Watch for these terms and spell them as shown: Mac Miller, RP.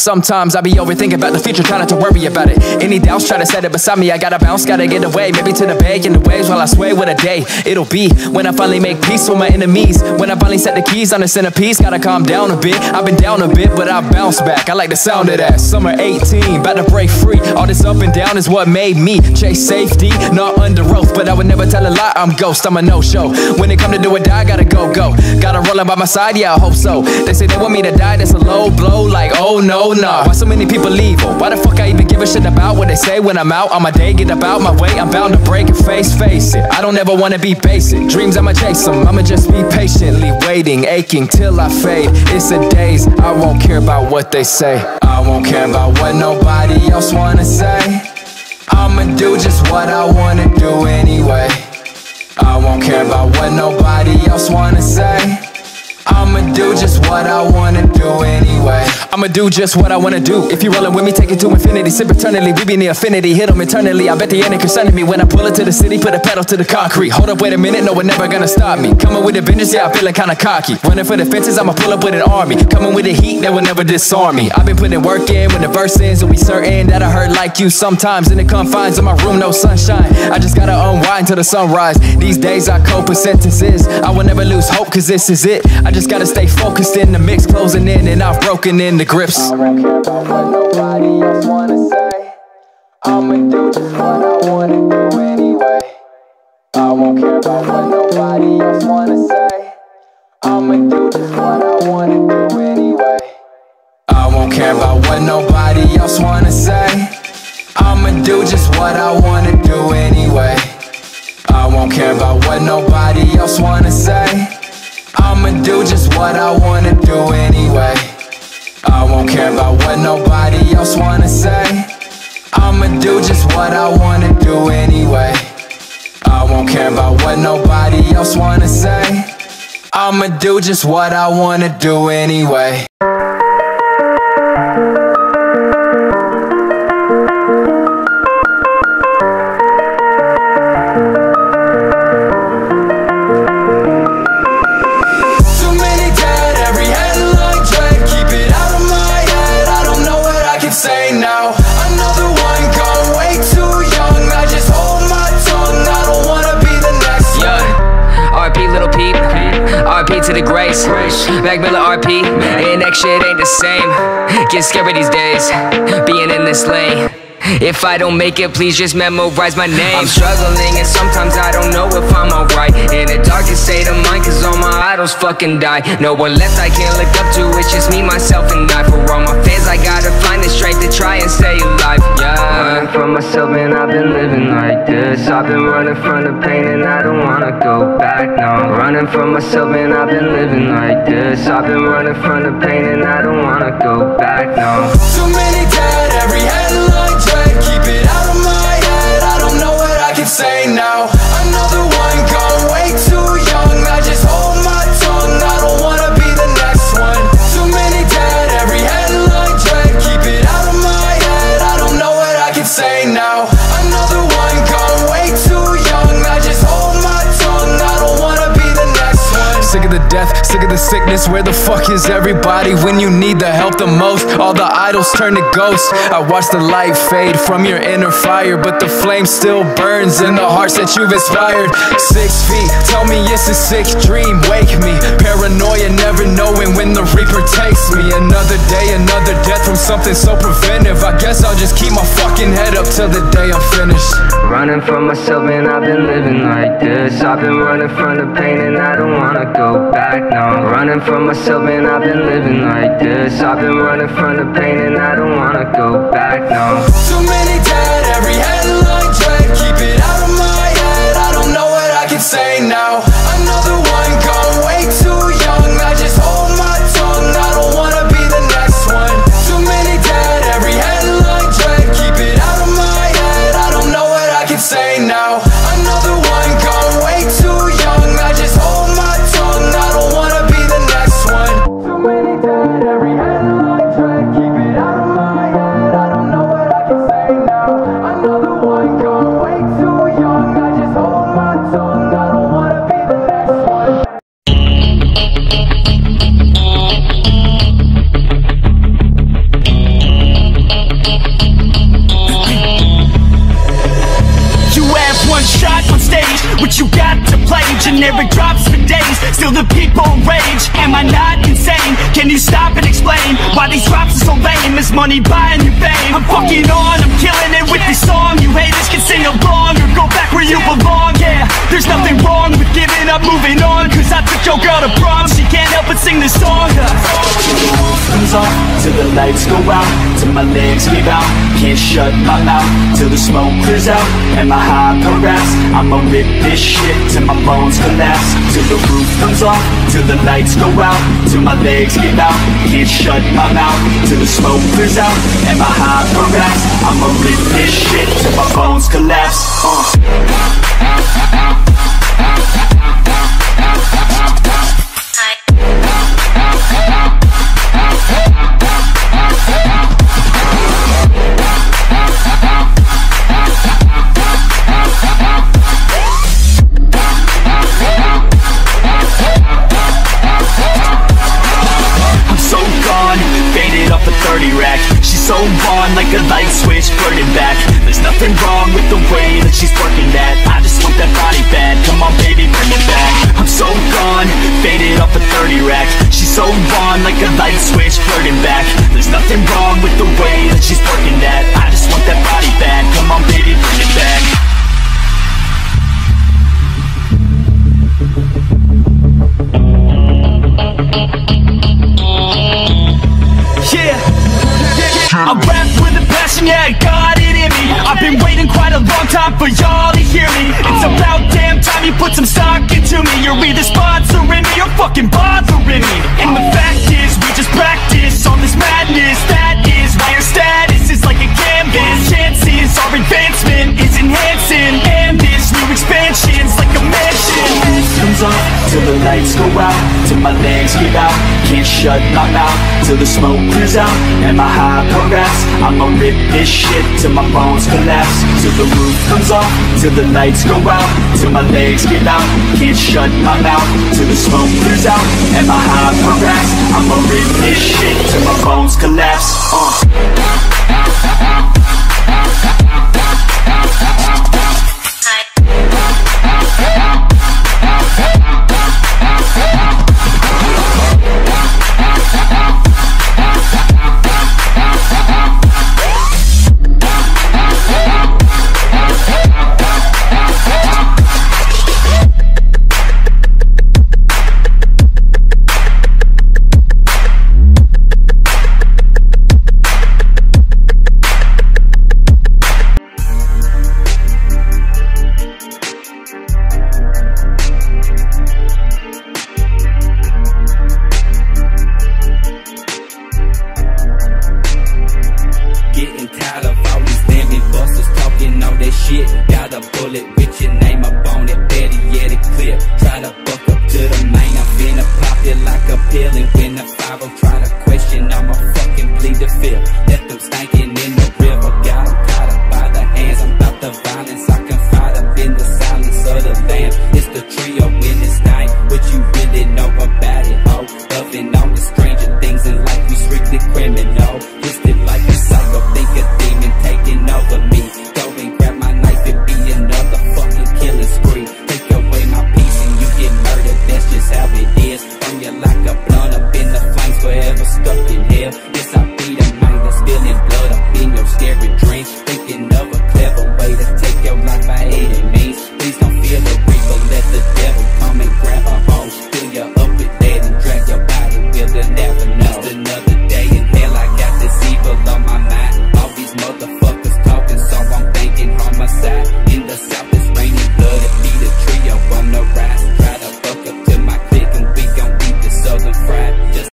Sometimes I be overthinking about the future, trying not to worry about it. Any doubts, try to set it beside me. I gotta bounce, gotta get away. Maybe to the bay in the waves while I sway with a day. It'll be when I finally make peace with my enemies. When I finally set the keys on the centerpiece. Gotta calm down a bit. I've been down a bit, but I bounce back. I like the sound of that. Summer 18, about to break free. All this up and down is what made me chase safety, not under oath. But I would never tell a lie, I'm ghost, I'm a no-show. When it come to do or die, I gotta go, go. Gotta roll up by my side, yeah, I hope so. They say they want me to die, that's a low blow. Like, oh no. Why so many people evil? Why the fuck I even give a shit about what they say when I'm out on my day? Get about my way, I'm bound to break and face it. I don't ever wanna be basic. Dreams, I'ma chase them, I'ma just be patiently waiting, aching till I fade. It's a daze, I won't care about what they say. I won't care about what nobody else wanna say. I'ma do just what I wanna do anyway. I won't care about what nobody else wanna say. I'ma do just what I wanna do anyway. I'ma do just what I wanna do. If you rollin' with me, take it to infinity. Sip eternally, we be near affinity. Hit them eternally, I bet the end ain't concerning me. When I pull it to the city, put a pedal to the concrete. Hold up, wait a minute, no one never gonna stop me. Coming with a vengeance, yeah, I'm feeling kinda cocky. Running for the fences, I'ma pull up with an army. Coming with the heat, that will never disarm me. I've been putting work in, when the verse ends, and we certain that I hurt like you sometimes. In the confines of my room, no sunshine. I just gotta unwind till the sunrise. These days I cope with sentences. I will never lose hope, cause this is it. I just gotta stay focused in the mix, closing in, and I've broken in the grips. I don't care about what nobody else wanna say. I'ma do just what I wanna do anyway. I won't care about what nobody else wanna say. I'ma do just what I wanna do anyway. I won't care about what nobody else wanna say. I'ma do just what I wanna do anyway. I won't care about what nobody else wanna say. I'ma do just what I wanna do anyway. I won't care about what nobody else wanna say. I'ma do just what I wanna do anyway. I won't care about what nobody else wanna say. I'ma do just what I wanna do anyway. Mac Miller, RP, and that shit ain't the same. Get scared these days, being in this lane. If I don't make it, please just memorize my name. I'm struggling and sometimes I don't know if I'm alright. In the darkest state of mind, cause all my idols fucking die. No one left I can't look up to, it's just me, myself, and I. For all my fans, I gotta find the strength to try and stay alive, yeah. Running from myself, man, I've been living like this. I've been running from the pain and I don't wanna go back, no. Running from myself, man, I've been living like this. I've been running from the pain and I don't wanna go back, no. Too many dead, every headline dread. Keep it out of my head, I don't know what I can say now. Another one gone, way too young, I just hold my tongue, I don't wanna be the next one. Too many dead, every headline dread. Keep it out of my head, I don't know what I can say now. Another one gone, way too young, I just hold my tongue, I don't wanna be the next one. Sick of the death, sick of the sickness, where the fuck is everybody when you need the help the most? All the idols turn to ghosts. I watch the light fade from your inner fire, but the flame still burns in the hearts that you've inspired. 6 feet, tell me it's a sick dream, wake me. Paranoia, never knowing when the reaper takes me. Another day, another death from something so preventive. I guess I'll just keep my fucking head up till the day I'm finished. Running from myself, man, I've been living like this. I've been running from the pain and I don't wanna go back, no. Running from myself, man, I've been living like this. I've been running from the pain and I don't wanna go back, no. Too many dead, every headline dread. Keep it out of my head, I don't know what I can say now. Another one gone, way too young, I just hold my tongue, I don't wanna be the next one. Too many dead, every headline dread. Keep it out of my head, I don't know what I can say now. Another one gone, way too young, I just hold my tongue, I don't wanna be the next one. Too many dead, every headline dread. Keep it out of my head, I don't never drops for days, still the people rage. Am I not insane? Can you stop and explain why these drops are so lame? Is money buying you fame? I'm fucking on, I'm killing it with this song. You haters can sing along or go back where you belong. Yeah, there's nothing wrong with giving up, moving on. Cause I took your girl to prom, she can't help but sing this song. The roof comes off, till the lights go out, till my legs give out. Can't shut my mouth, till the smoke clears out and my high progress. I'ma rip this shit till my bones collapse. Till the roof comes off, till the lights go out, till my legs give out. Can't shut my mouth, till the smoke clears out and my high progress. I'ma rip this shit till my bones collapse. So on like a light switch, flirting back. There's nothing wrong with the way that she's working that. I just want that body bad, come on baby, bring it back. I'm so gone, faded off a 30 rack. She's so on like a light switch, flirting back. There's nothing wrong with the way that she's working that. I just want that body bad, come on baby, bring it back. I rap with a passion, yeah, got it in me. I've been waiting quite a long time for y'all to hear me. It's about damn time you put some stock into me. You're either sponsoring me or fucking bothering me. And the fact is, we just practice on this madness. That is why your status is like a canvas. Chances our advancement is enhancing. And this new expansion's like a mansion. Comes off, till the lights go out, till my legs give out. Can't shut my mouth till the smoke clears out and my high progress. I'ma rip this shit till my bones collapse. Till the roof comes off, till the lights go out, till my legs get out. Can't shut my mouth till the smoke clears out and my high progress. I'ma rip this shit till my bones collapse. I'll try.